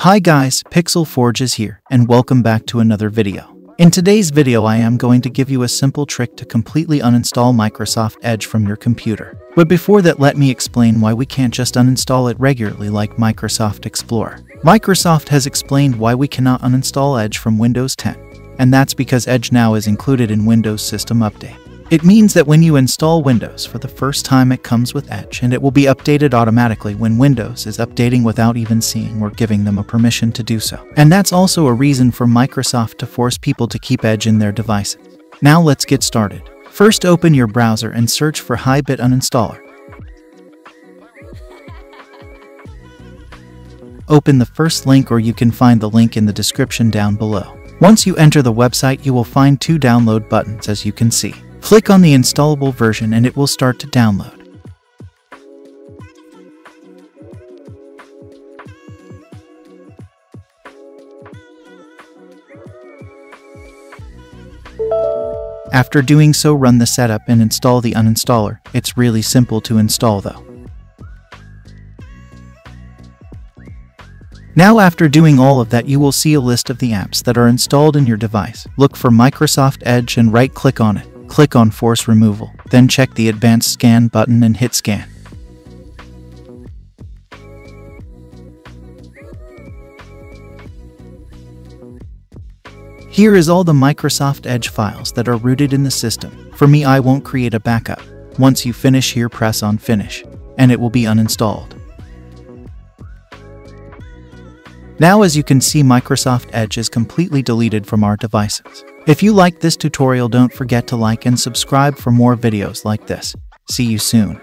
Hi guys, Pixel Forge is here, and welcome back to another video. In today's video I am going to give you a simple trick to completely uninstall Microsoft Edge from your computer. But before that, let me explain why we can't just uninstall it regularly like Microsoft Explorer. Microsoft has explained why we cannot uninstall Edge from Windows 10, and that's because Edge now is included in Windows System Update. It means that when you install Windows for the first time, it comes with Edge and it will be updated automatically when Windows is updating without even seeing or giving them a permission to do so. And that's also a reason for Microsoft to force people to keep Edge in their devices. Now let's get started. First, open your browser and search for HiBit Uninstaller. Open the first link, or you can find the link in the description down below. Once you enter the website, you will find two download buttons, as you can see. Click on the installable version and it will start to download. After doing so, run the setup and install the uninstaller. It's really simple to install though. Now, after doing all of that, you will see a list of the apps that are installed in your device. Look for Microsoft Edge and right-click on it. Click on Force Removal, then check the Advanced Scan button and hit Scan. Here is all the Microsoft Edge files that are rooted in the system. For me, I won't create a backup. Once you finish here, press on Finish, and it will be uninstalled. Now, as you can see, Microsoft Edge is completely deleted from our devices. If you liked this tutorial, don't forget to like and subscribe for more videos like this. See you soon.